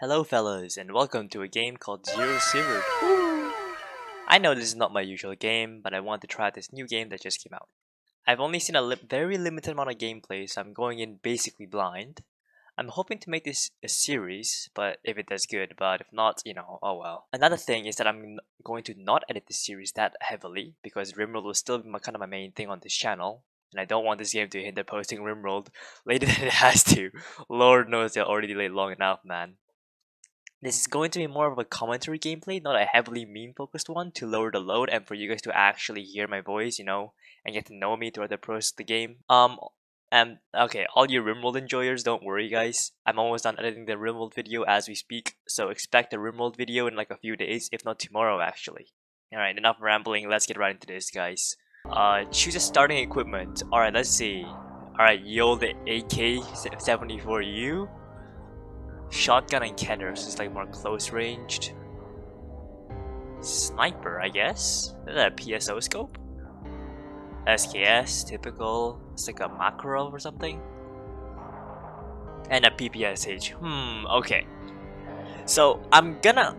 Hello fellas, and welcome to a game called Zero Sievert. I know this is not my usual game, but I want to try this new game that just came out. I've only seen a very limited amount of gameplay, so I'm going in basically blind. I'm hoping to make this a series, but if it does good, but if not, you know, oh well. Another thing is that I'm going to not edit this series that heavily, because RimWorld will still be kind of my main thing on this channel. And I don't want this game to hinder posting RimWorld later than it has to. Lord knows they're already delayed long enough, man. This is going to be more of a commentary gameplay, not a heavily meme-focused one, to lower the load and for you guys to actually hear my voice, you know, and get to know me throughout the process of the game. Okay, all you RimWorld enjoyers, don't worry guys. I'm almost done editing the RimWorld video as we speak, so expect a RimWorld video in like a few days, if not tomorrow actually. Alright, enough rambling, let's get right into this guys. Choose a starting equipment. Alright, let's see. Alright, yo, the AK-74U. Shotgun and Kenner, so it's like more close ranged. Sniper, I guess? Is that a PSO scope? SKS, typical. It's like a Makarov or something. And a PPSH. Okay. So I'm gonna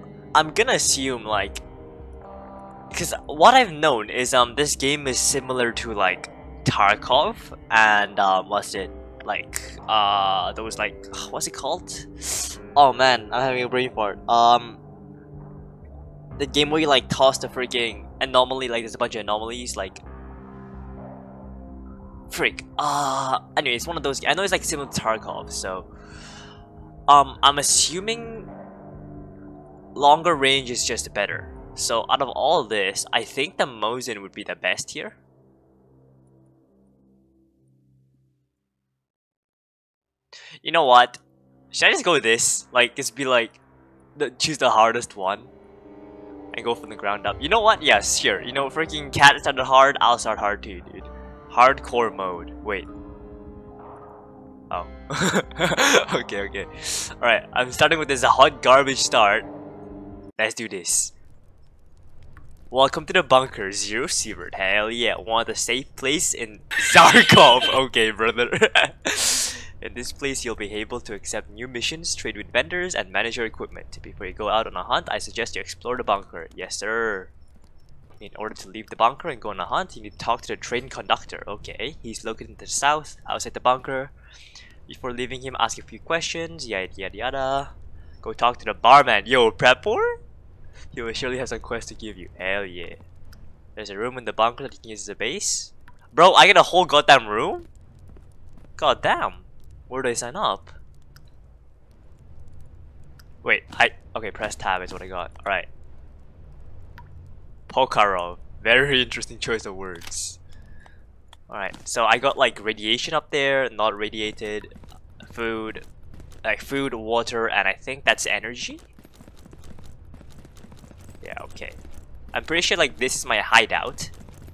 assume like, because what I've known is this game is similar to like Tarkov and what's it called? Oh man, I'm having a brain fart. The game where you like toss the freaking anomaly, like there's a bunch of anomalies, like freak. Anyway, it's one of those. I know it's like similar to Tarkov, so I'm assuming longer range is just better. So out of all this, I think the Mosin would be the best here. You know what? Should I just go with this? Like, just be like, choose the hardest one and go from the ground up. You know what? Yes, sure. You know, freaking Cat started hard, I'll start hard too, dude. Hardcore mode. Wait. Oh. Okay. Alright, I'm starting with this hot garbage start. Let's do this. Welcome to the bunker, Zero Sievert. Hell yeah. Want a safe place in Tarkov. Okay, brother. In this place, you'll be able to accept new missions, trade with vendors, and manage your equipment. Before you go out on a hunt, I suggest you explore the bunker. Yes, sir. In order to leave the bunker and go on a hunt, you need to talk to the train conductor. Okay, he's located in the south, outside the bunker. Before leaving him, ask a few questions. Yada yada yada. Go talk to the barman. Yo, prepper? He will surely have some quests to give you. Hell yeah. There's a room in the bunker that you can use as a base. Bro, I get a whole goddamn room? Goddamn. Where do I sign up? Wait, okay, press tab is what I got. Alright. Pokarov. Very interesting choice of words. Alright, so I got like radiation up there, not radiated, food, like food, water, and I think that's energy? Yeah, okay. I'm pretty sure like this is my hideout,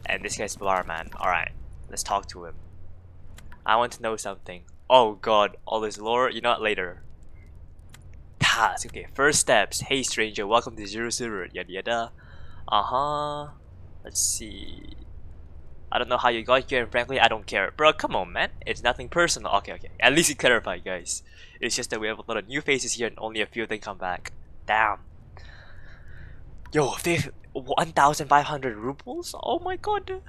and this guy's barman. Alright, let's talk to him. I want to know something. Oh god, all this lore, you know what, later. Task, okay, first steps. Hey stranger, welcome to Zero Sievert, yada yada. Let's see. I don't know how you got here, and frankly, I don't care. Bro, come on, man. It's nothing personal. Okay. At least you clarified, guys. It's just that we have a lot of new faces here, and only a few of them come back. Damn. Yo, 1,500 rubles? Oh my god.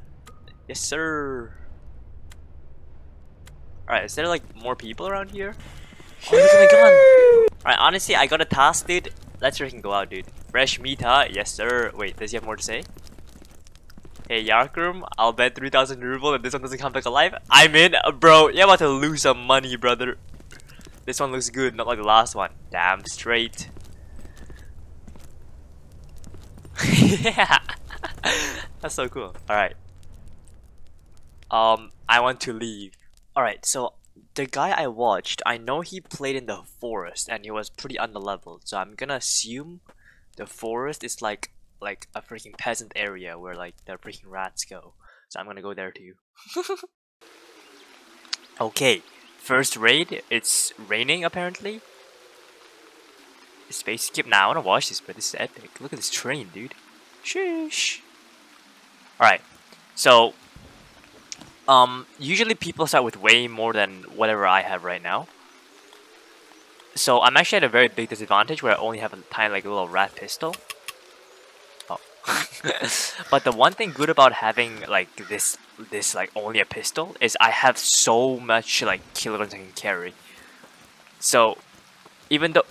Yes, sir. Alright, is there like more people around here? Oh, look at my gun! Alright, honestly, I got a task, dude. Let's freaking go out, dude. Fresh meat, huh? Yes, sir. Wait, does he have more to say? Hey, Yarkroom, I'll bet 3,000 rubles that this one doesn't come back alive. I'm in. Bro, you're about to lose some money, brother. This one looks good, not like the last one. Damn straight. Yeah. That's so cool. Alright. I want to leave. Alright, so the guy I watched, I know he played in the forest and he was pretty underleveled, so I'm gonna assume the forest is like a freaking peasant area where like the freaking rats go. So I'm gonna go there too. Okay, first raid, it's raining apparently. Space skip now, I wanna watch this, but this is epic. Look at this train, dude. Sheesh. Alright, so usually people start with way more than whatever I have right now. So I'm actually at a very big disadvantage where I only have a tiny like little rat pistol. Oh. But the one thing good about having like this like only a pistol is I have so much like kilograms I can carry. So even though,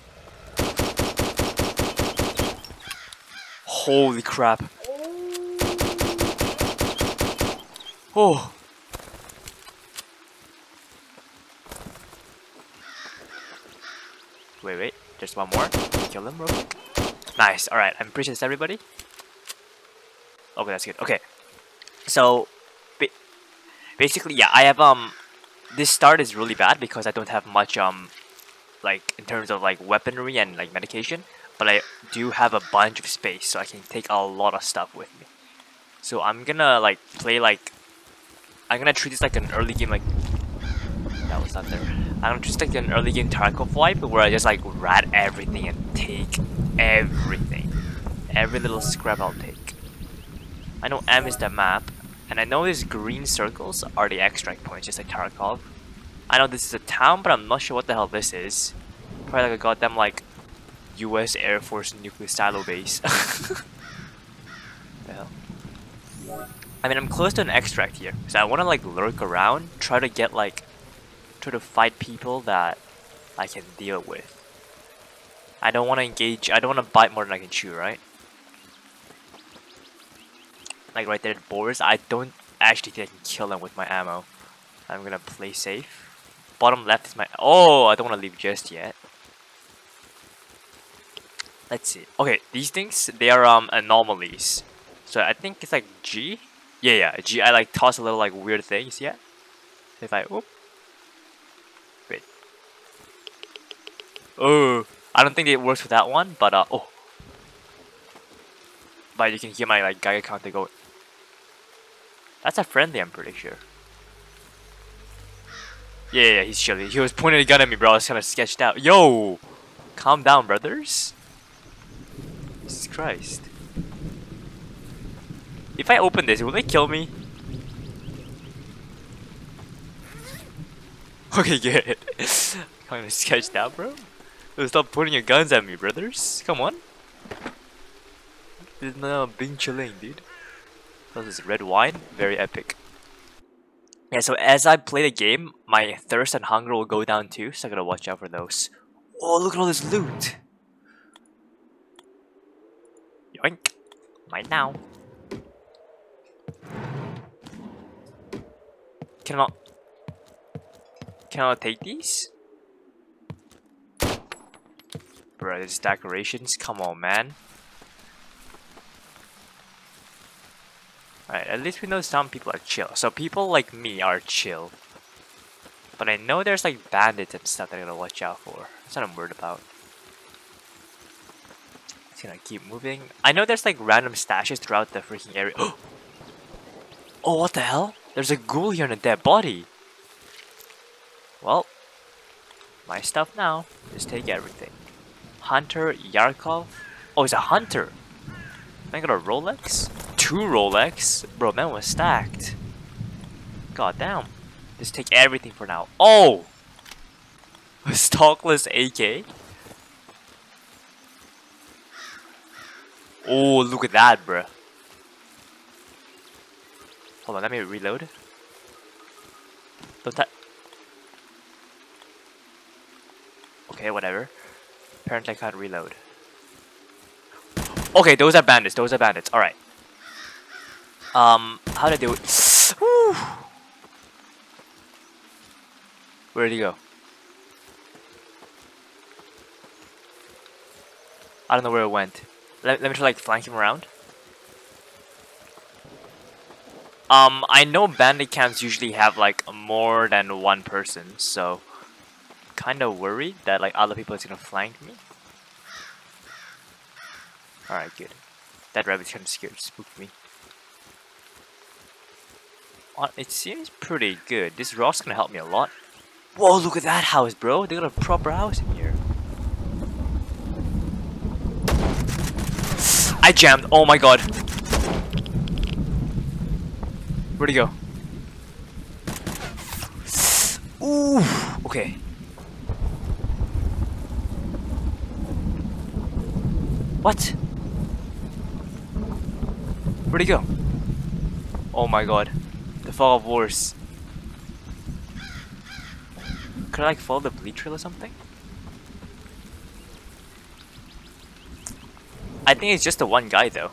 holy crap. Oh. Wait, just one more. Kill them real quick. Nice, alright, I'm pretty sure it's everybody. Okay, that's good. Okay. So basically yeah, I have this start is really bad because I don't have much like in terms of like weaponry and like medication, but I do have a bunch of space so I can take a lot of stuff with me. So I'm gonna like play like I'm gonna treat this like an early game like that was not there. I'm just like an early game Tarkov wipe where I just like rat everything and take everything. Every little scrap I'll take. I know M is the map, and I know these green circles are the extract points, just like Tarkov. I know this is a town, but I'm not sure what the hell this is. Probably like a goddamn like US Air Force nuclear silo base. Yeah. I mean, I'm close to an extract here, so I wanna like lurk around, try to get like to fight people that I can deal with. I don't want to engage, I don't want to bite more than I can chew, right? Like right there at boars, I don't actually think I can kill them with my ammo. I'm gonna play safe. Bottom left is my, oh, I don't want to leave just yet. Let's see. Okay, these things, they are anomalies. So I think it's like G? Yeah, G, I like toss a little like weird things, yeah? If I, oop. Oh, I don't think it works with that one, but oh. But you can hear my like Geiger counter go. That's a friendly, I'm pretty sure. Yeah, he's chilly. He was pointing a gun at me, bro. I was kind of sketched out. Yo, calm down, brothers. Jesus Christ. If I open this, will they kill me? Okay, good. Kind of sketched out, bro. Stop pointing your guns at me, brothers. Come on. This is not being chilling, dude. This is red wine. Very epic. Yeah, so as I play the game, my thirst and hunger will go down too, so I gotta watch out for those. Oh, look at all this loot! Yoink. Mine now. Can I not take these? Bro, these decorations, come on, man. Alright, at least we know some people are chill. So people like me are chill. But I know there's like bandits and stuff that I gotta watch out for. That's what I'm worried about. Just gonna keep moving. I know there's like random stashes throughout the freaking area. Oh, what the hell? There's a ghoul here and a dead body. Well, my stuff now. Just take everything. Hunter, Yarkov. Oh, he's a hunter. I got a Rolex. 2 Rolex. Bro, man was stacked. God damn. Just take everything for now. Oh! A stockless AK. Oh, look at that, bro. Hold on, let me reload. Don't touch. Okay, whatever. Apparently I can't reload. Okay, those are bandits. Those are bandits. Alright. How did they... Woo! Where did he go? I don't know where it went. Let me try like flank him around. I know bandit camps usually have like more than one person, so... Kind of worried that like other people is gonna flank me. All right, good. That rabbit's kind of scared, spooked me. It seems pretty good. This rock's gonna help me a lot. Whoa, look at that house, bro. They got a proper house in here. I jammed. Oh my god. Where'd he go? Ooh. Okay. What? Where'd he go? Oh my god. The fall of wars. Could I like follow the bleed trail or something? I think it's just the one guy though.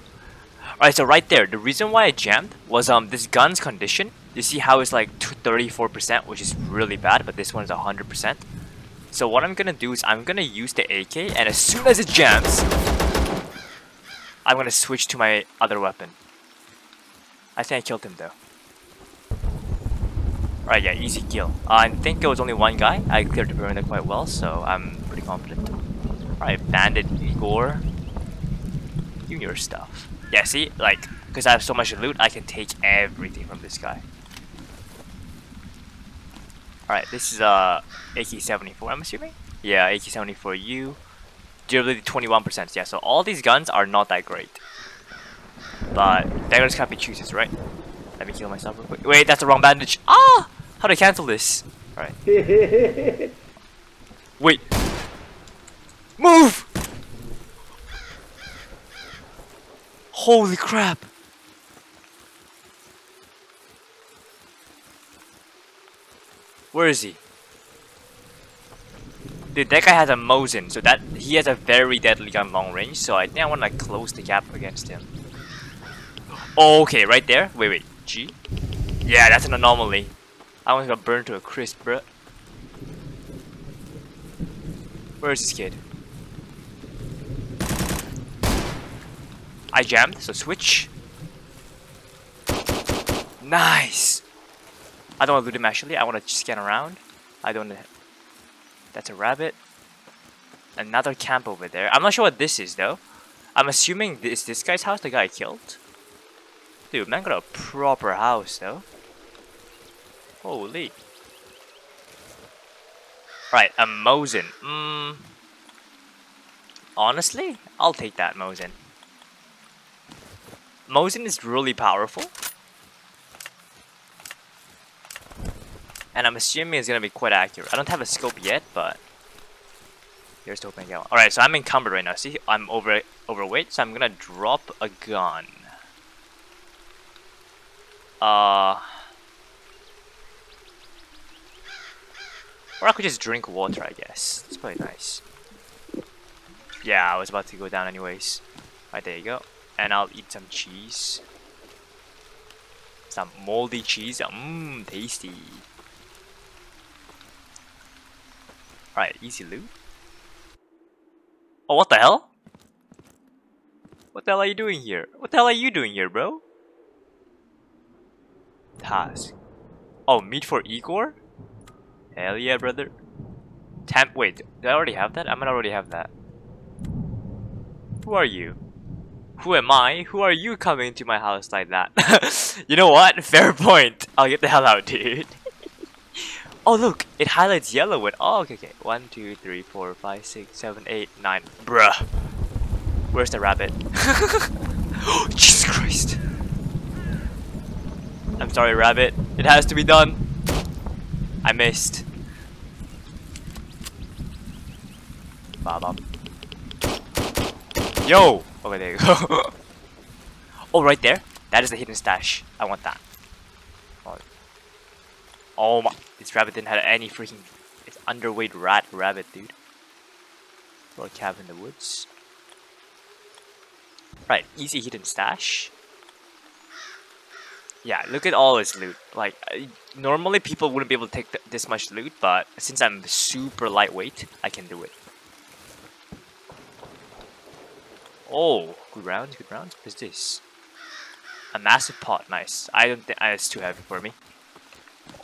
Alright, so right there, the reason why I jammed was this gun's condition. You see how it's like 34%, which is really bad, but this one is 100%. So what I'm gonna do is I'm gonna use the AK, and as soon as it jams, I'm gonna switch to my other weapon. I think I killed him though. Alright, yeah, easy kill. I think it was only one guy. I cleared the perimeter quite well, so I'm pretty confident. Alright, Bandit Igor, you and your stuff. Yeah, see, like, because I have so much loot, I can take everything from this guy. Alright, this is AK-74, I'm assuming? Yeah, AK-74U. Durability 21%, yeah, so all these guns are not that great. But beggars can't be choosers, right? Let me kill myself real quick. Wait, that's the wrong bandage. Ah! How do I cancel this? Alright. Wait. Move! Holy crap! Where is he? Dude, that guy has a Mosin, so that he has a very deadly gun long range, so I think I wanna close the gap against him. Okay, right there. Wait, wait. G? Yeah, that's an anomaly. I almost got burned to a crisp, bruh. Where is this kid? I jammed, so switch. Nice! I don't want to loot him actually, I want to scan around. I don't... That's a rabbit. Another camp over there. I'm not sure what this is though. I'm assuming it's this guy's house, the guy I killed. Dude, man got a proper house though. Holy. Right, a Mosin. Honestly, I'll take that Mosin. Mosin is really powerful. And I'm assuming it's gonna be quite accurate. I don't have a scope yet, but here's hoping I get one. Alright, so I'm encumbered right now. See, I'm overweight, so I'm gonna drop a gun. Or I could just drink water, I guess. It's probably nice. Yeah, I was about to go down anyways. Alright, there you go. And I'll eat some cheese. Some moldy cheese. Mmm, tasty. Alright, easy loot. Oh, what the hell? What the hell are you doing here? What the hell are you doing here, bro? Task. Oh, meat for Igor? Hell yeah, brother. Wait, did I already have that? I might already have that. Who are you? Who am I? Who are you coming to my house like that? You know what? Fair point. I'll get the hell out, dude. Oh, look. It highlights yellow with... Oh, okay, okay. 1, 2, 3, 4, 5, 6, 7, 8, 9. Bruh. Where's the rabbit? Oh, Jesus Christ. I'm sorry, rabbit. It has to be done. I missed. Bob. Yo! Okay, there you go. Oh, right there. That is the hidden stash. I want that. Oh my. This rabbit didn't have any freaking... It's underweight rat rabbit, dude. Little cabin in the woods. Right, easy hidden stash. Yeah, look at all this loot. Like, normally people wouldn't be able to take this much loot, but since I'm super lightweight, I can do it. Oh, good rounds. What is this? A massive pot, nice. I don't think it's too heavy for me.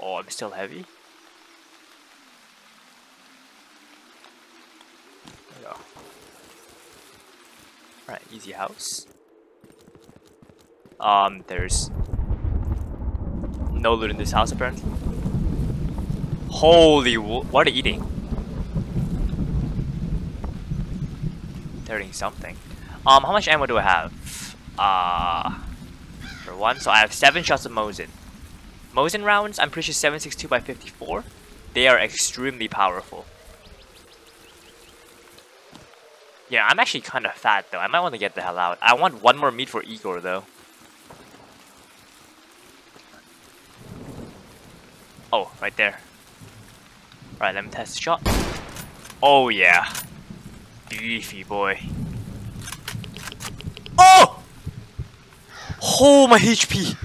Oh, I'm still heavy. There we go. Alright, easy house. There's no loot in this house apparently. Holy what are you eating? They're eating something. How much ammo do I have? For one, so I have 7 shots of Mosin. Mosin rounds, I'm pretty sure 7.62x54. They are extremely powerful. Yeah, I'm actually kind of fat though. I might want to get the hell out. I want one more meat for Igor though. Oh, right there. Alright, let me test the shot. Oh yeah. Beefy boy. Oh! Oh, my HP!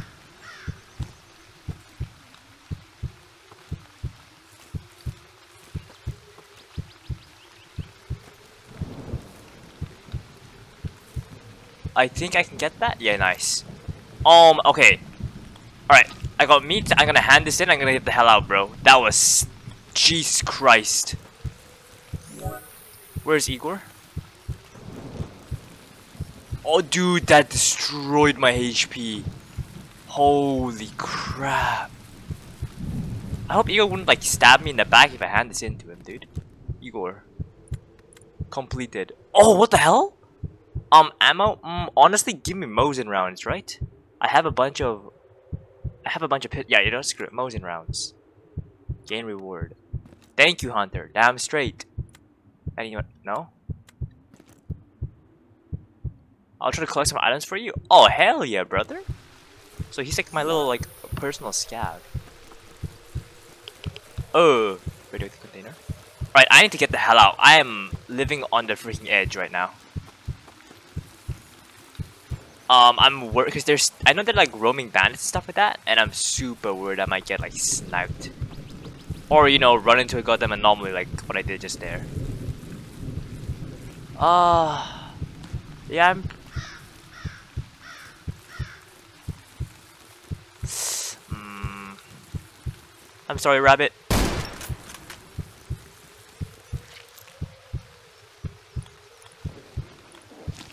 I think I can get that? Yeah, nice. Okay. Alright, I got meat. I'm gonna hand this in. I'm gonna get the hell out, bro. That was... Jesus Christ. Where's Igor? Oh, dude, that destroyed my HP. Holy crap. I hope Igor wouldn't, like, stab me in the back if I hand this in to him, dude. Igor. Completed. Oh, what the hell? Ammo? Honestly, give me Mosin rounds, right? I have a bunch of pit. Yeah, you know, screw it. Mosin rounds. Gain reward. Thank you, Hunter. Damn straight. Anyone? No? I'll try to collect some items for you. Oh, hell yeah, brother. So he's like my little, like, personal scab. Oh. Radioactive container. Alright, I need to get the hell out. I am living on the freaking edge right now. I'm worried because there's, I know they're like roaming bandits and stuff like that, and I'm super worried I might get like sniped. Or, you know, run into a goddamn anomaly like what I did just there. Yeah, I'm sorry, Rabbit.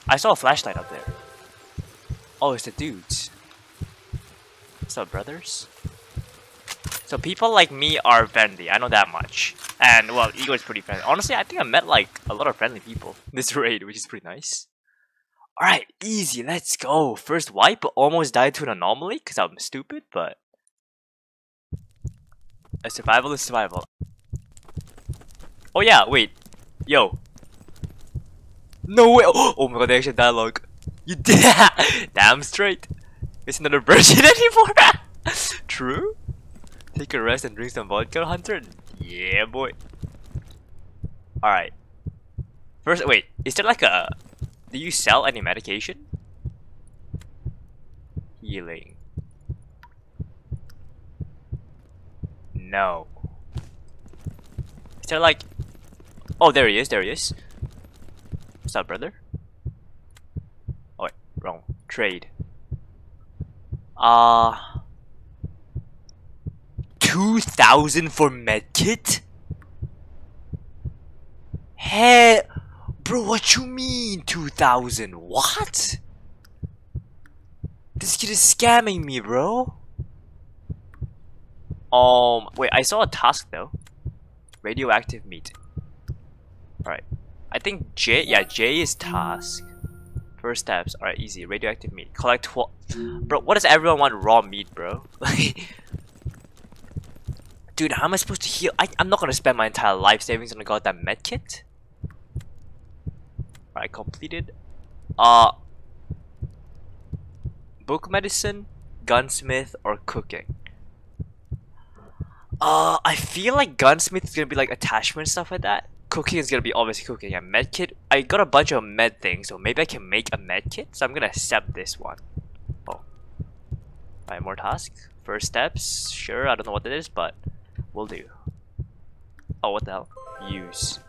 I saw a flashlight up there. Oh, it's the dudes. What's up, brothers? So people like me are friendly, I know that much. And, well, Igor's pretty friendly. Honestly, I think I met, like, a lot of friendly people this raid, which is pretty nice. Alright, easy, let's go. First wipe, almost died to an anomaly, because I'm stupid, but... A survival is survival. Oh yeah, wait. Yo. No way! Oh my god, they actually have dialogue. You did that! Damn straight! It's not a virgin anymore! True? Take a rest and drink some vodka, Hunter? Yeah, boy. Alright. First, wait, is there like a... Do you sell any medication? Healing. No. Is there like... Oh, there he is, there he is. What's up, brother? Wrong. Trade. 2,000 for medkit? Hey, bro, what you mean 2,000? What? This kid is scamming me, bro. Wait, I saw a task though. Radioactive meat. Alright. I think J, yeah, J is task. First steps are easy. Radioactive meat. Collect 12. Bro, what does everyone want? Raw meat, bro. Like, dude, how am I supposed to heal? I'm not gonna spend my entire life savings on a goddamn medkit. Alright, completed. Book medicine, gunsmith, or cooking. I feel like gunsmith is gonna be like attachment stuff like that. Cooking is gonna be obviously cooking. And med kit, I got a bunch of med things, so maybe I can make a med kit. So I'm gonna accept this one. Oh, alright, more tasks. First steps. Sure, I don't know what that is, but we'll do. Oh, what the hell? Use.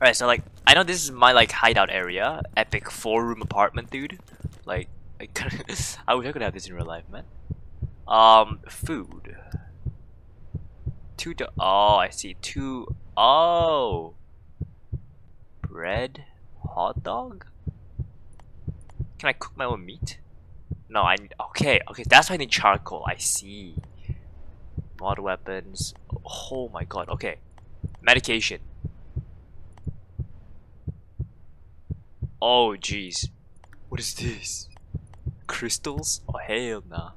Alright, so like, I know this is my like hideout area, epic 4-room apartment, dude. Like, I wish I could have this in real life, man. Food. Oh, I see. Oh, bread, hot dog. Can I cook my own meat? No, I need. Okay, that's why I need charcoal. I see. Mod weapons. Oh my god. Okay, medication. Oh jeez, what is this? Crystals? Oh hell nah.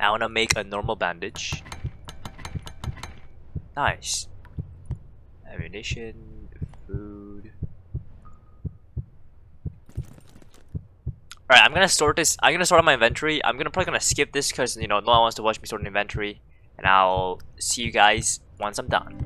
I wanna make a normal bandage. Nice. Ammunition, food. Alright, I'm gonna sort this. I'm gonna sort out my inventory. I'm gonna probably skip this because, you know, no one wants to watch me sort an inventory. And I'll see you guys once I'm done.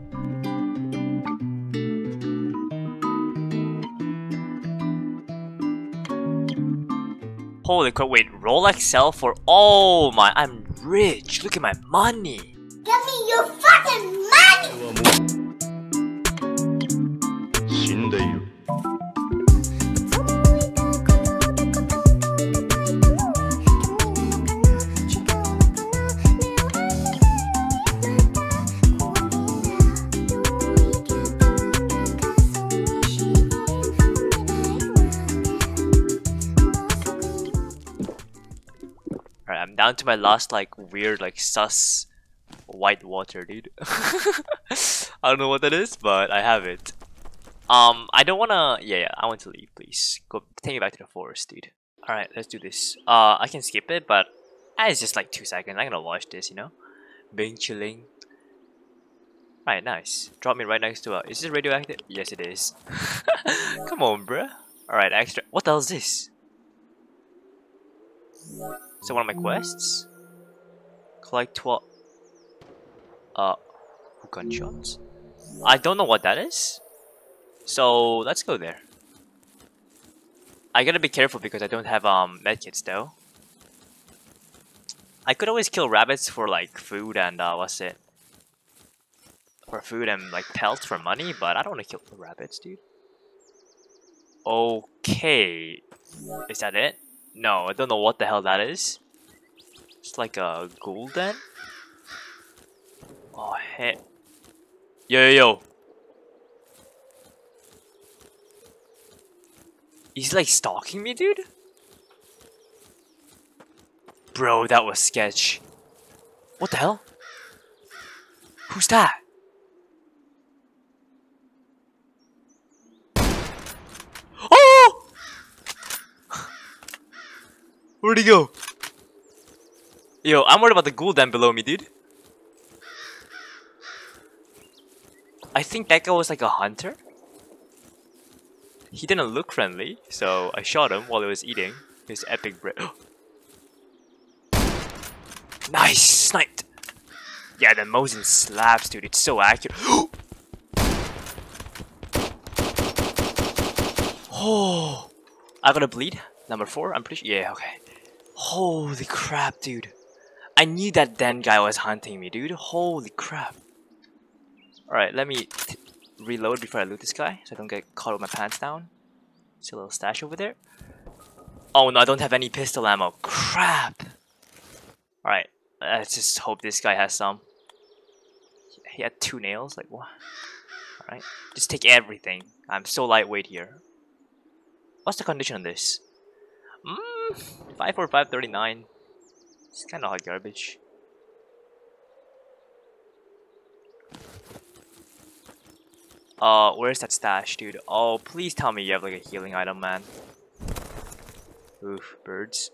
Holy crap, wait, Rolex sell for, oh my, I'm rich. Look at my money. Give me your fucking money! I'm down to my last, like, weird, like, sus white water, dude. I don't know what that is, but I have it. I don't wanna, yeah, I want to leave, please. Go, take me back to the forest, dude. Alright, let's do this. I can skip it, but it's just like 2 seconds. I'm gonna watch this, you know? Being chilling. Alright, nice. Drop me right next to a, is this radioactive? Yes, it is. Come on, bruh. Alright, extra, what the hell is this? So one of my quests? Collect 12... gunshots? I don't know what that is. So, let's go there. I gotta be careful because I don't have medkits though. I could always kill rabbits for like food and what's it? For food and like pelts for money, but I don't wanna kill the rabbits, dude. Okay. Is that it? No, I don't know what the hell that is. It's like a ghoul den? Oh, hey. Yo. He's like stalking me, dude? Bro, that was sketch. What the hell? Who's that? Where'd he go? Yo, I'm worried about the ghoul down below me, dude. I think that guy was like a hunter. He didn't look friendly, so I shot him while he was eating his epic bread. Nice! Sniped! Yeah, the Mosin slaps, dude. It's so accurate. Oh! I gotta bleed? Number 4? I'm pretty sure. Yeah, okay. Holy crap, dude. I knew that den guy was hunting me, dude. Holy crap. Alright, let me reload before I loot this guy so I don't get caught with my pants down. See a little stash over there. Oh no, I don't have any pistol ammo. Crap! Alright, let's just hope this guy has some. He had 2 nails, like what? Alright, just take everything. I'm so lightweight here. What's the condition on this? 54539. It's kind of hot garbage. Where's that stash, dude? Oh, please tell me you have like a healing item, man. Oof, birds.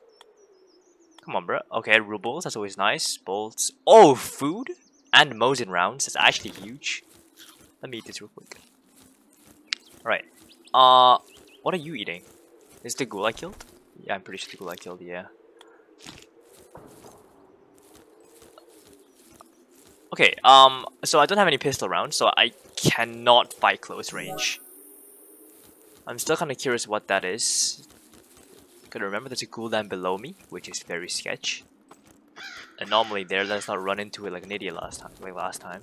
Come on, bro. Okay, rubles. That's always nice. Bolts. Oh, food and Mosin rounds. That's actually huge. Let me eat this real quick. All right. What are you eating? Is the ghoul I killed? Yeah, I'm pretty sure the ghoul I killed, yeah. Okay, so I don't have any pistol rounds, so I cannot fight close range. I'm still kind of curious what that is. Gotta remember there's a ghoul down below me, which is very sketch. Anomaly there, let's not run into it like an idiot last time.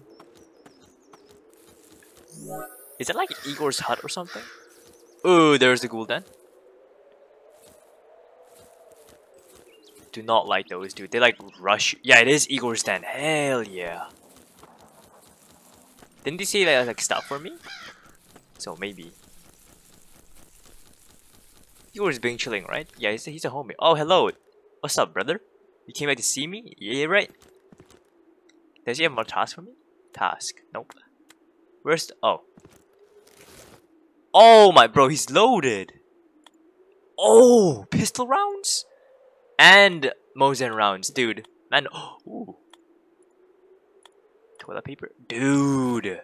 Is it like Igor's hut or something? Ooh, there's the ghoul den. Do not like those, dude. They like rush. Yeah, it is Igor's den. Hell yeah. Didn't they say that like stuff for me? So maybe. Igor's being chilling, right? Yeah, he's a homie. Oh, hello. What's up, brother? You came back to see me? Yeah, right. Does he have more tasks for me? Task. Nope. Where's the, oh. Oh my bro, he's loaded. Oh, pistol rounds? And Mosin rounds, dude. Man, oh, ooh. Toilet paper, dude.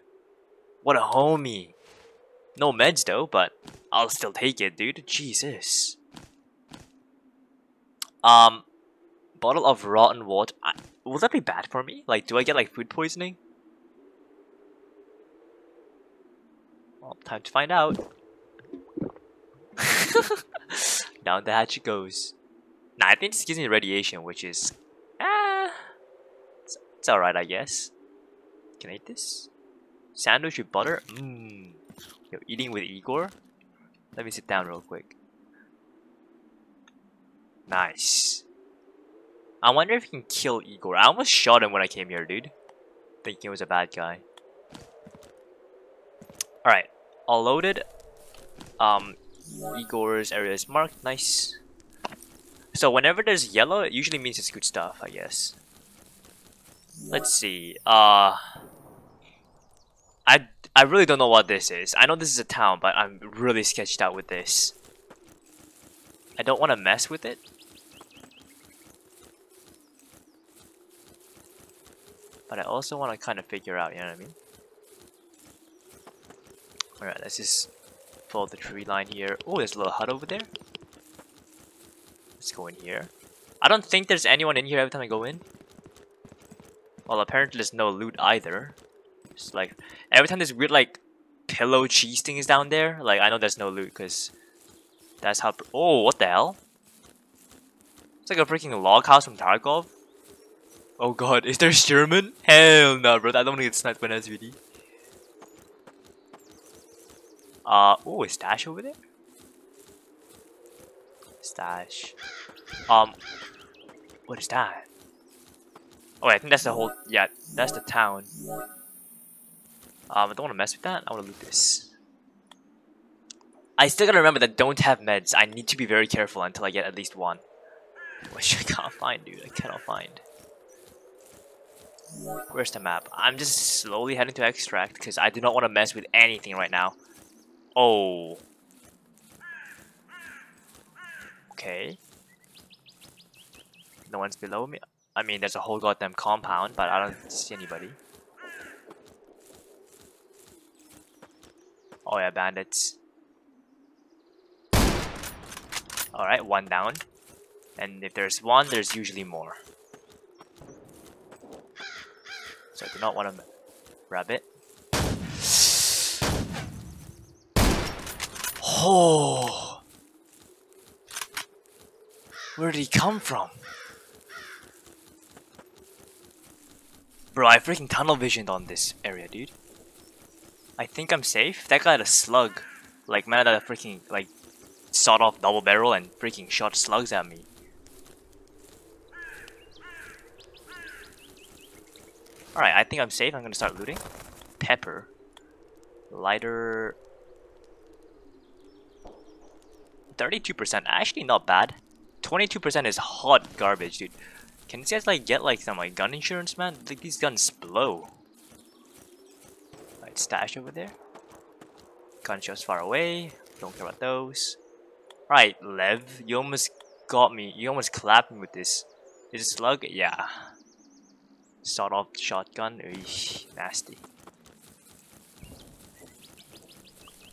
What a homie. No meds though, but I'll still take it, dude. Jesus. Bottle of rotten water. Will that be bad for me? Like, do I get like food poisoning? Well, time to find out. Down the hatch it goes. Nah, I think this gives me radiation, which is... it's alright, I guess. Can I eat this? Sandwich with butter? Mmm. Yo, eating with Igor? Let me sit down real quick. Nice. I wonder if you can kill Igor. I almost shot him when I came here, dude. Thinking he was a bad guy. Alright. All loaded. Igor's area is marked. Nice. So whenever there's yellow, it usually means it's good stuff, I guess. Let's see. I really don't know what this is. I know this is a town, but I'm really sketched out with this. I don't want to mess with it. But I also want to kind of figure out, you know what I mean? Alright, let's just follow the tree line here. Oh, there's a little hut over there. Let's go in here. I don't think there's anyone in here every time I go in. Well, apparently there's no loot either. It's like, every time this weird, like, pillow cheese thing is down there, like, I know there's no loot, because that's how... Oh, what the hell? It's like a freaking log house from Tarkov. Oh god, is there Sherman? Hell no, bro, I don't want to get sniped by an SVD. Oh, is Stash over there? Stash. What is that? Oh, wait, I think that's the whole... Yeah, that's the town. I don't want to mess with that. I want to loot this. I still gotta remember that don't have meds. I need to be very careful until I get at least one. Which I can't find, dude. I cannot find. Where's the map? I'm just slowly heading to extract because I do not want to mess with anything right now. Oh. Okay. No one's below me. I mean, there's a whole goddamn compound, but I don't see anybody. Oh yeah, bandits. Alright, one down. And if there's one, there's usually more. So I do not want to grab it. Oh! Where did he come from? Bro, I freaking tunnel visioned on this area, dude. I think I'm safe. That guy had a slug. Like, man, that freaking, like, sawed off double barrel and freaking shot slugs at me. Alright, I think I'm safe. I'm gonna start looting. Pepper. Lighter. 32%. Actually, not bad. 22% is hot garbage, dude. Can these guys, like, get, like, some, like, gun insurance, man? Like, these guns blow. Stash over there. Gunshots far away. Don't care about those. Right, Lev, you almost got me. You almost clapped me with this. Is it slug? Yeah. Sawed off shotgun. Eesh, nasty.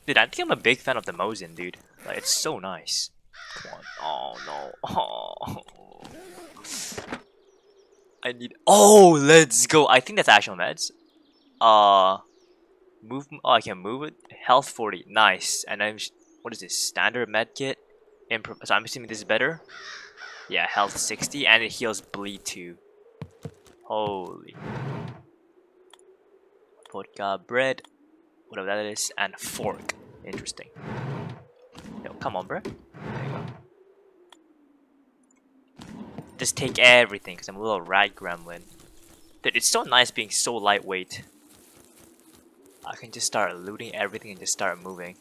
Dude, I think I'm a big fan of the Mosin, dude. Like, it's so nice. Come on. Oh no. Oh. I need. Oh, let's go. I think that's actual meds. Move. Oh, I can move it. Health 40. Nice. And I'm. What is this? Standard med kit. So I'm assuming this is better. Yeah, health 60, and it heals bleed too. Holy. Vodka, bread, whatever that is, and fork. Interesting. Yo, come on, bro. There you go. Just take everything, cause I'm a little rat gremlin. Dude, it's so nice being so lightweight. I can just start looting everything and just start moving.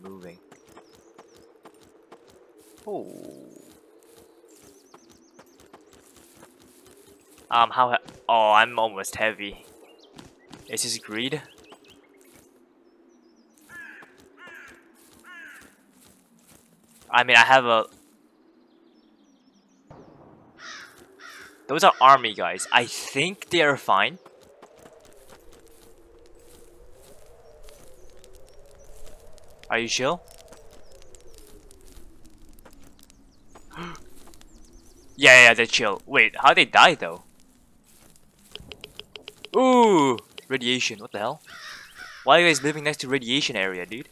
Moving. Oh. How? Oh, I'm almost heavy. Is this greed? I mean, I have a. Those are army guys. I think they are fine. Are you chill? Yeah, they chill. Wait, how they die though? Ooh, radiation. What the hell? Why are you guys living next to radiation area, dude?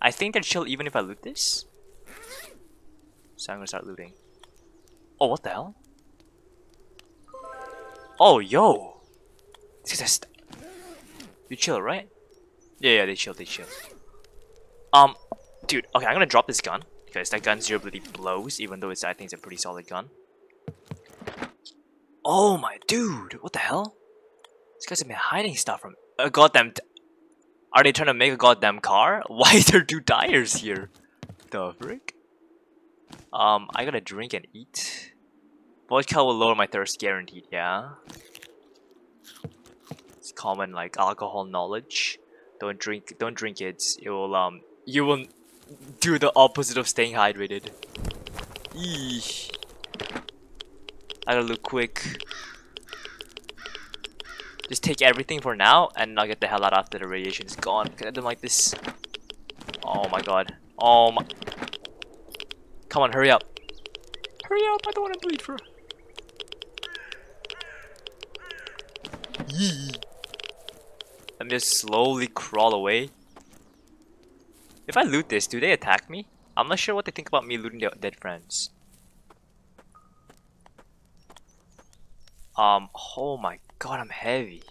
I think they'll chill even if I loot this. So I'm gonna start looting. Oh, what the hell? Oh, yo! This is a you chill, right? Yeah, they chill. Dude, okay, I'm gonna drop this gun. Because that gun's durability blows, even though I think it's a pretty solid gun. Oh my dude, what the hell? These guys have been hiding stuff from a goddamn. Are they trying to make a goddamn car? Why is there two tires here? The frick? I gotta drink and eat. Vodka will lower my thirst, guaranteed, yeah. It's common like alcohol knowledge. Don't drink it. It will you will do the opposite of staying hydrated. Eesh. I gotta look quick. Just take everything for now and I'll get the hell out after the radiation is gone. I don't like this. Oh my god. Oh my. Come on, hurry up. Hurry up, I don't wanna bleed for. Yee. Let me just slowly crawl away. If I loot this, do they attack me? I'm not sure what they think about me looting their dead friends. Oh my god, I'm heavy.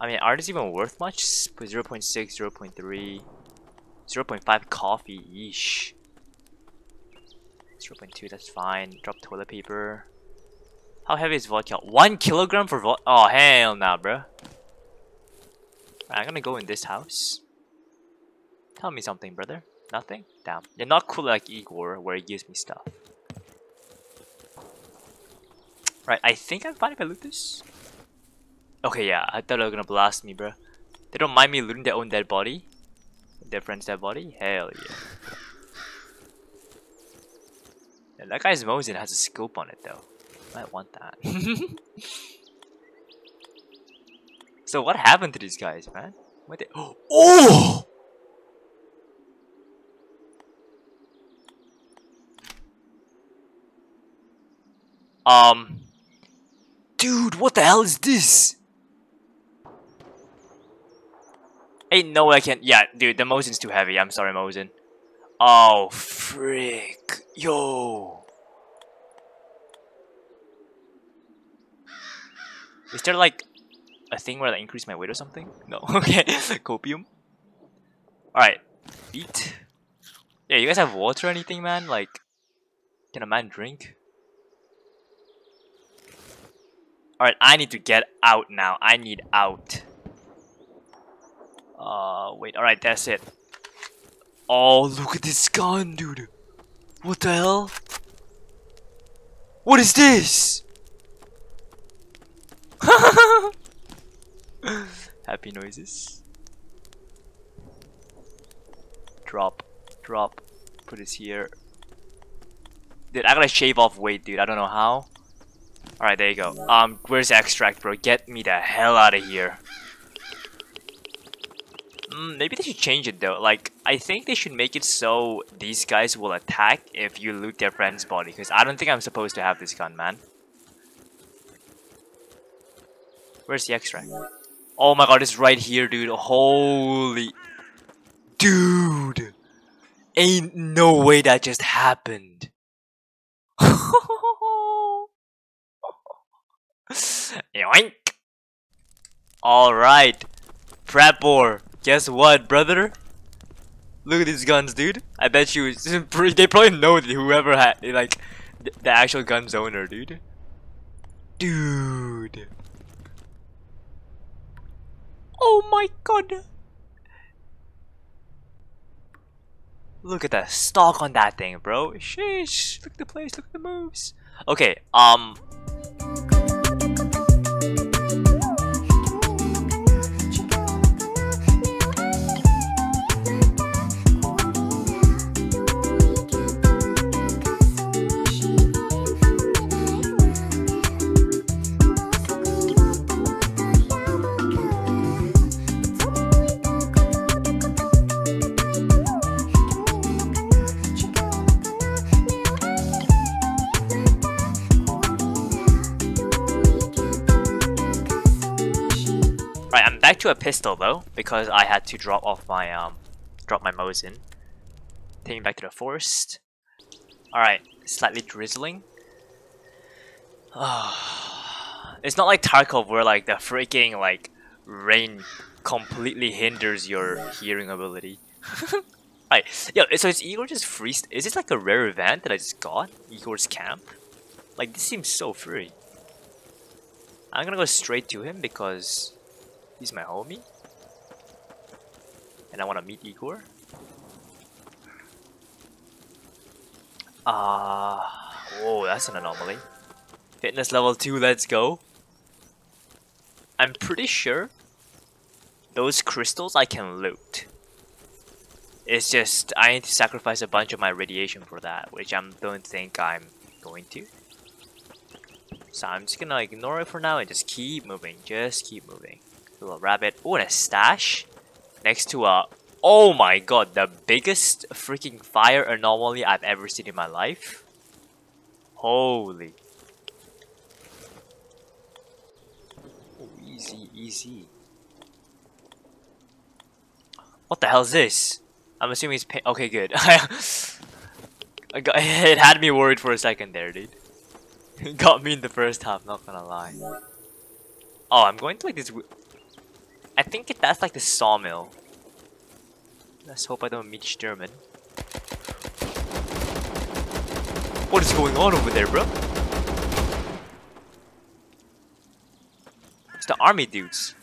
I mean, are these even worth much? 0.6, 0.3, 0.5 coffee, yeesh. 0.2, that's fine. Drop toilet paper. How heavy is vodka? 1 kilogram for vodka? Oh, hell nah, bruh. I'm gonna go in this house. Tell me something, brother. Nothing? Damn. You're not cool like Igor, where he gives me stuff. Right, I think I'm fine if I loot this. Okay, yeah, I thought they were gonna blast me, bro. They don't mind me looting their own dead body? Their friend's dead body? Hell yeah. Yeah, that guy's Mosin has a scope on it, though. Might want that. So what happened to these guys, man? What? Oh! Dude, what the hell is this? Ain't no way I can. Yeah, dude, the Mosin's too heavy. I'm sorry, Mosin. Oh, frick. Yo. Is there like a thing where I increase my weight or something? No. Okay. Copium. Alright. Eat. Yeah, you guys have water or anything, man? Like, can a man drink? Alright, I need to get out now. I need out. Wait. Alright, that's it. Oh, look at this gun, dude. What the hell? What is this? Happy noises. Drop. Put this here. Dude, I gotta shave off weight, dude. I don't know how. Alright, there you go. Where's the extract, bro? Get me the hell out of here. Maybe they should change it though. Like, I think they should make it so these guys will attack if you loot their friend's body. Because I don't think I'm supposed to have this gun, man. Where's the extract? Oh my god, it's right here, dude. Holy... Dude! Ain't no way that just happened. Yoink! Alright, Prepor, guess what, brother? Look at these guns, dude. I bet you they probably know that whoever had like the actual gun's owner, dude. Dude. Oh my god. Look at the stock on that thing, bro. Sheesh. Look at the place, look at the moves. Okay, switch to a pistol though, because I had to drop off my Mosin. Taking back to the forest. Alright, slightly drizzling. It's not like Tarkov where like the freaking like rain completely hinders your hearing ability. Alright, yo, so is Igor just free? Is this like a rare event that I just got? Igor's camp? Like, this seems so free. I'm gonna go straight to him because he's my homie. And I wanna meet Igor. Whoa, that's an anomaly. Fitness level 2, let's go. I'm pretty sure those crystals I can loot. It's just I need to sacrifice a bunch of my radiation for that, which I don't think I'm going to. So I'm just gonna ignore it for now and just keep moving. Just keep moving. Little rabbit. Oh, and a stash next to a... Oh my god, the biggest freaking fire anomaly I've ever seen in my life. Holy. Oh, easy, easy. What the hell is this? I'm assuming it's paint. Okay, good. It had me worried for a second there, dude. It got me in the first half, not gonna lie. Oh, I'm going to like this... I think that's like the sawmill. Let's hope I don't meet Sturman. What is going on over there, bro? It's the army dudes.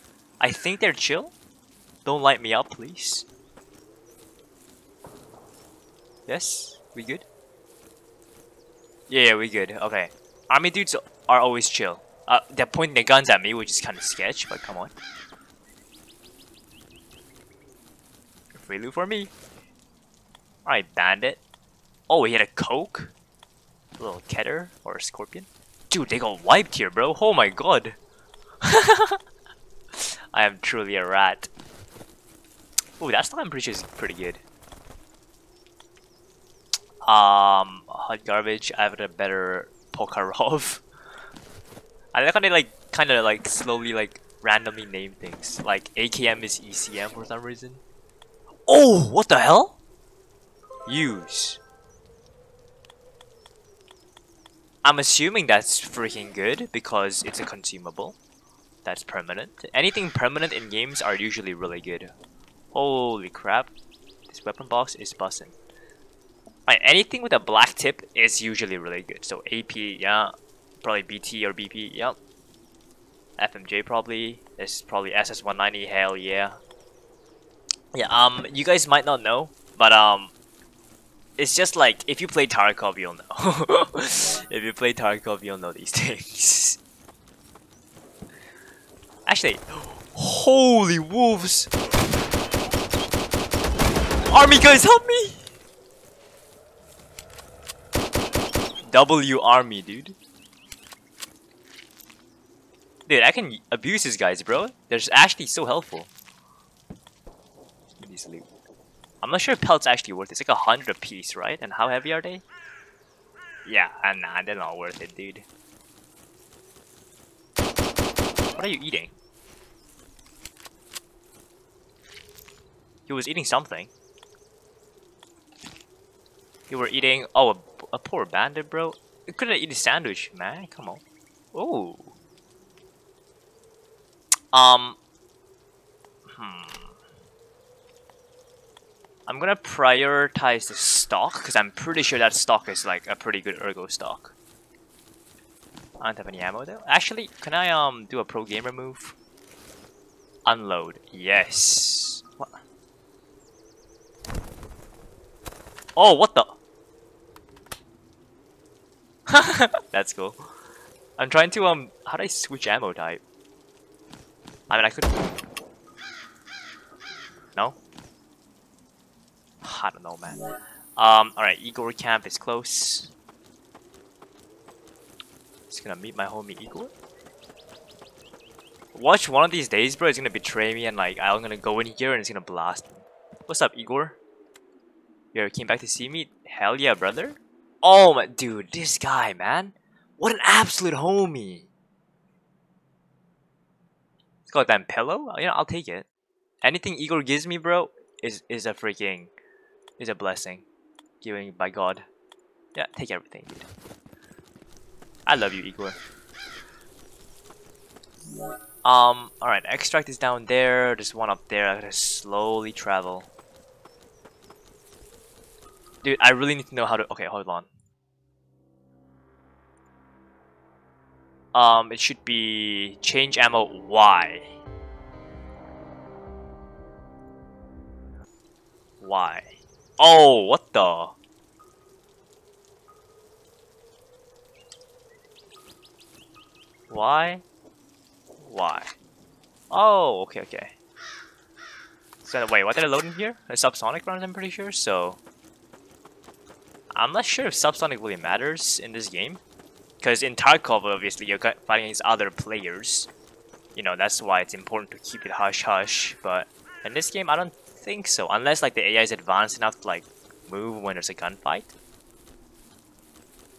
I think they're chill. Don't light me up, please. Yes? We good? Yeah, we good. Okay. Army dudes are always chill. They're pointing their guns at me, which is kind of sketch, but come on. Free loot for me. Alright, bandit. Oh, he had a coke? A little keter or a scorpion? Dude, they got wiped here, bro. Oh my god. I am truly a rat. Oh, that stuff I'm pretty sure is pretty good. Hot garbage. I have a better Pokarov. I like how they like kind of like slowly like randomly name things. Like AKM is ECM for some reason. Oh, what the hell? Use. I'm assuming that's freaking good because it's a consumable. That's permanent. Anything permanent in games are usually really good. Holy crap. This weapon box is busting. Alright, anything with a black tip is usually really good. So AP, yeah. Probably BT or BP, yeah. FMJ probably. This is probably SS190, hell yeah. Yeah, you guys might not know, but it's just like, if you play Tarkov, you'll know. If you play Tarkov, you'll know these things. Actually, holy wolves! Army guys, help me! W army, dude. Dude, I can abuse these guys, bro. They're actually so helpful. Loot. I'm not sure if pelts actually worth it. It's like 100 a piece, right? And how heavy are they? Yeah, nah, they're not worth it, dude. What are you eating? He was eating something. You were eating... Oh, a poor bandit, bro. You couldn't eat a sandwich, man. Come on. Oh. I'm gonna prioritize the stock because I'm pretty sure that stock is like a pretty good ergo stock. I don't have any ammo though. Actually, can I do a pro gamer move? Unload. Yes. What? Oh, what the? That's cool. I'm trying to How do I switch ammo type? I mean, I could. No. I don't know, man. Alright, Igor camp is close. Just gonna meet my homie Igor. Watch, one of these days, bro, it's gonna betray me and like I'm gonna go in here and it's gonna blast me. What's up, Igor? You ever came back to see me? Hell yeah, brother. Oh my dude, this guy, man. What an absolute homie. It's called that pillow. You know, I'll take it. Anything Igor gives me, bro, is a blessing, given by God. Yeah, take everything, dude. I love you, Igor. Alright, extract is down there, there's one up there, I gotta slowly travel. Dude, I really need to know how to, okay, hold on. It should be change ammo Y. Why? Oh, what the? Why? Why? Oh, okay, okay. So wait, what did I load in here? A subsonic round, I'm pretty sure. So I'm not sure if subsonic really matters in this game, because in Tarkov, obviously, you're fighting against other players. You know, that's why it's important to keep it hush hush. But in this game, I don't think so, unless like the AI is advanced enough to like move when there's a gunfight.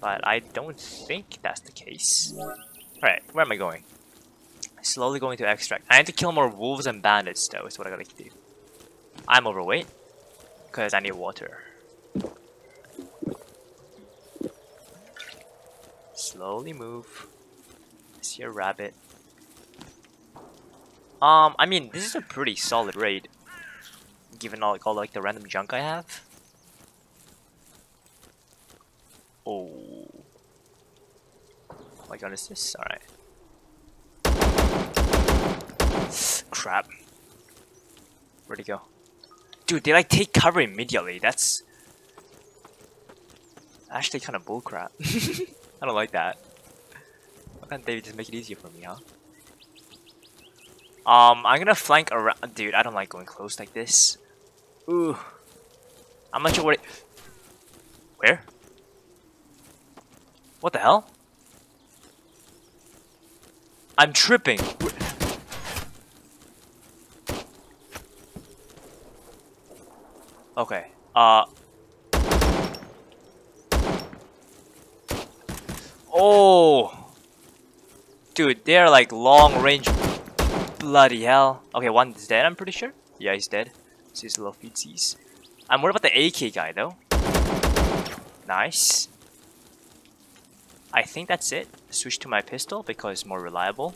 But I don't think that's the case. Alright, where am I going? Slowly going to extract. I need to kill more wolves and bandits though, is what I gotta do. I'm overweight, because I need water. Slowly move. I see a rabbit. I mean, this is a pretty solid raid, given all like the random junk I have. Oh. Oh my god, is this? Alright. Crap. Where'd he go? Dude, they like take cover immediately. That's actually kind of bullcrap. I don't like that. Why can't they just make it easier for me, huh? I'm gonna flank around. Dude, I don't like going close like this. Ooh. I'm not sure where it... Where? What the hell? I'm tripping. Okay. Oh. Dude, they're like long range. Bloody hell. Okay, one's dead, I'm pretty sure. Yeah, he's dead. It's his little feetsies. I'm worried about the AK guy though. Nice. I think that's it. Switch to my pistol because it's more reliable.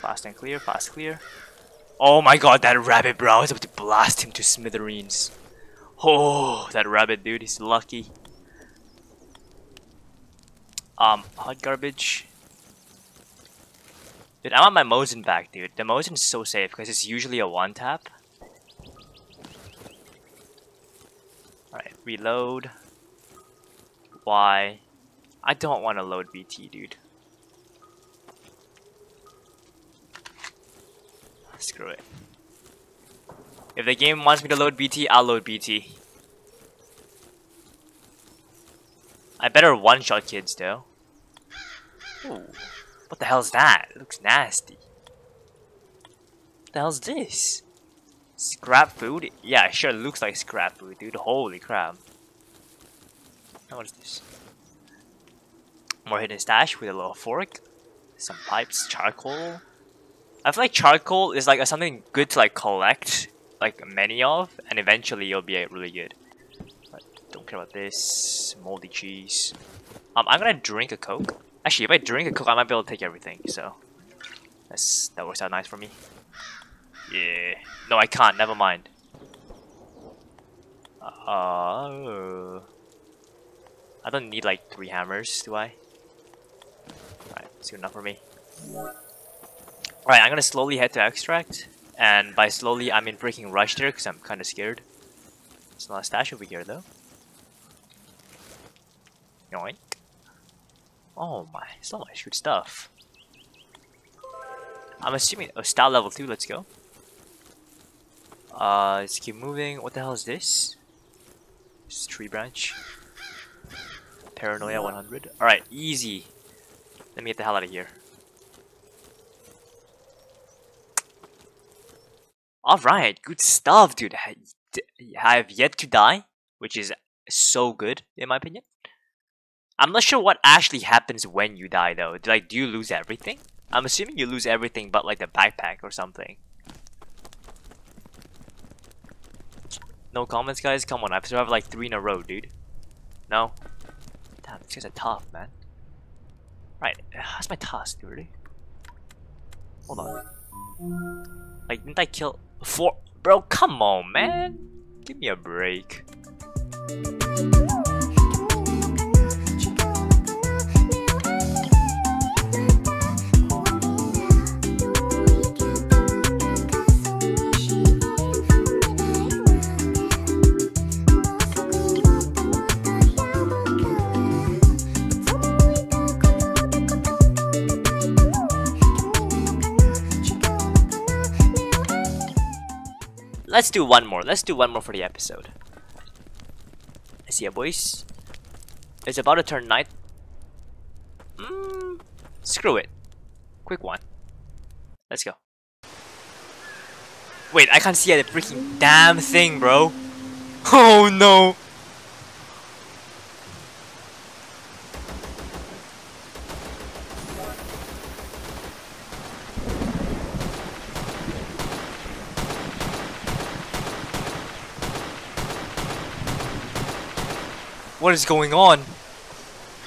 Fast and clear, fast clear. Oh my god, that rabbit, bro. I was about to blast him to smithereens. Oh, that rabbit, dude. He's lucky. Hot garbage. Dude, I want my Mosin back, dude. The Mosin's so safe because it's usually a one-tap. Alright, reload. Why? I don't want to load BT, dude. Screw it. If the game wants me to load BT, I'll load BT. I better one-shot kids, though. Ooh. What the hell's that? It looks nasty. What the hell's this? Scrap food? Yeah, it sure looks like scrap food, dude. Holy crap. What is this? More hidden stash with a little fork, some pipes, charcoal. I feel like charcoal is like something good to like collect like many of, and eventually you'll be really good. But don't care about this moldy cheese. I'm gonna drink a Coke. Actually, if I drink a Coke, I might be able to take everything. So that works out nice for me. Yeah. No, I can't. Never mind. I don't need like 3 hammers, do I? Alright, it's good enough for me. Alright, I'm gonna slowly head to extract. And by slowly, I mean freaking rush there because I'm kind of scared. There's not a stash over here though. Yoink. Oh my, so much good stuff. I'm assuming. Oh, style level 2, let's go. Let's keep moving. What the hell is this? It's a tree branch. Paranoia 100. Alright, easy. Let me get the hell out of here. Alright, good stuff, dude. I have yet to die, which is so good, in my opinion. I'm not sure what actually happens when you die, though. Like, do you lose everything? I'm assuming you lose everything but like the backpack or something. No comments, guys? Come on, I've survived like 3 in a row, dude. No? Damn, these guys are tough, man. Right, how's my task, dude? Really? Hold on. Like, didn't I kill 4? Bro, come on, man! Give me a break. Let's do one more. Let's do one more for the episode. Let's see ya, boys. It's about to turn night. Screw it. Quick one. Let's go. Wait, I can't see the freaking damn thing, bro. Oh no. What is going on?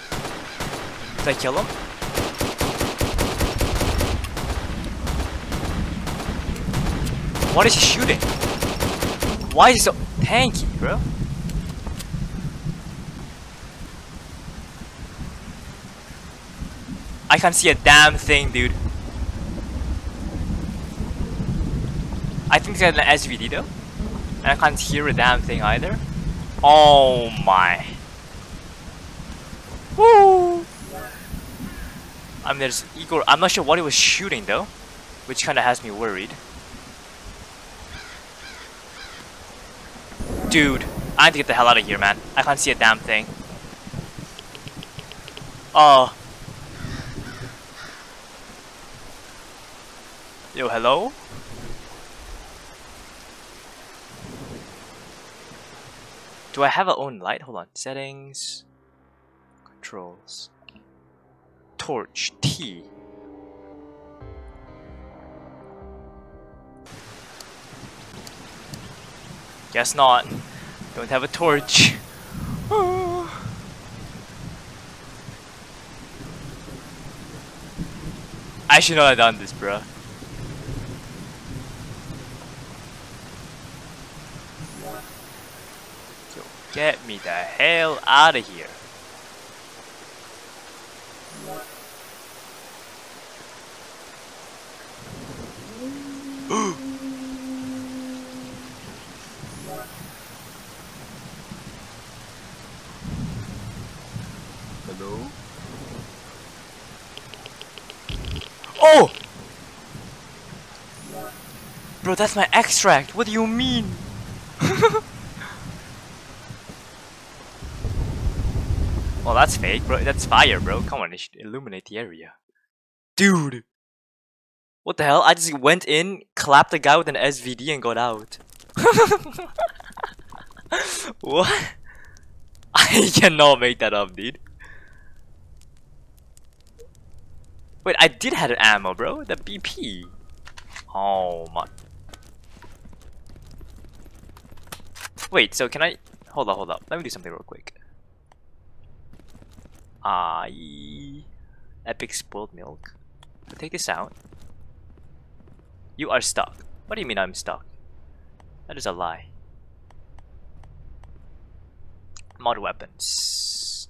Did I kill him? What is he shooting? Why is he so tanky, bro? I can't see a damn thing, dude. I think it's an SVD though. And I can't hear a damn thing either. Oh my. Woo! I mean, there's Igor. I'm not sure what he was shooting though, which kind of has me worried. Dude, I need to get the hell out of here, man. I can't see a damn thing. Oh. Yo, hello? Do I have our own light? Hold on. Settings. Controls. Torch. T. Guess not. Don't have a torch. Oh. I should not have done this, bruh. Get me the hell out of here. Hello? Oh! Bro, that's my extract. What do you mean? Well, that's fake, bro. That's fire, bro. Come on, it should illuminate the area. Dude! What the hell? I just went in, clapped the guy with an SVD and got out. What? I cannot make that up, dude. Wait, I did have an ammo, bro. The BP. Oh, my. Wait, so can I... Hold up, hold up. Let me do something real quick. Epic spoiled milk. So take this out. You are stuck. What do you mean I'm stuck? That is a lie. Mod weapons.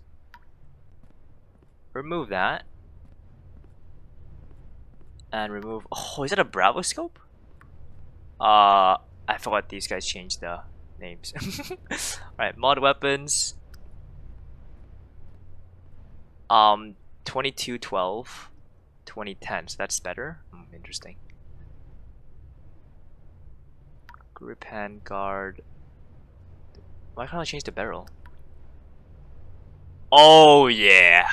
Remove that. And remove... Oh, is that a Bravoscope? I forgot these guys changed the names. Alright, mod weapons. 2212, 2010, so that's better. Interesting. Grip hand guard. Why can't I change the barrel? Oh yeah.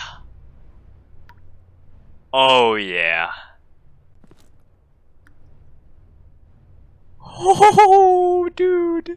Oh yeah. Oh dude.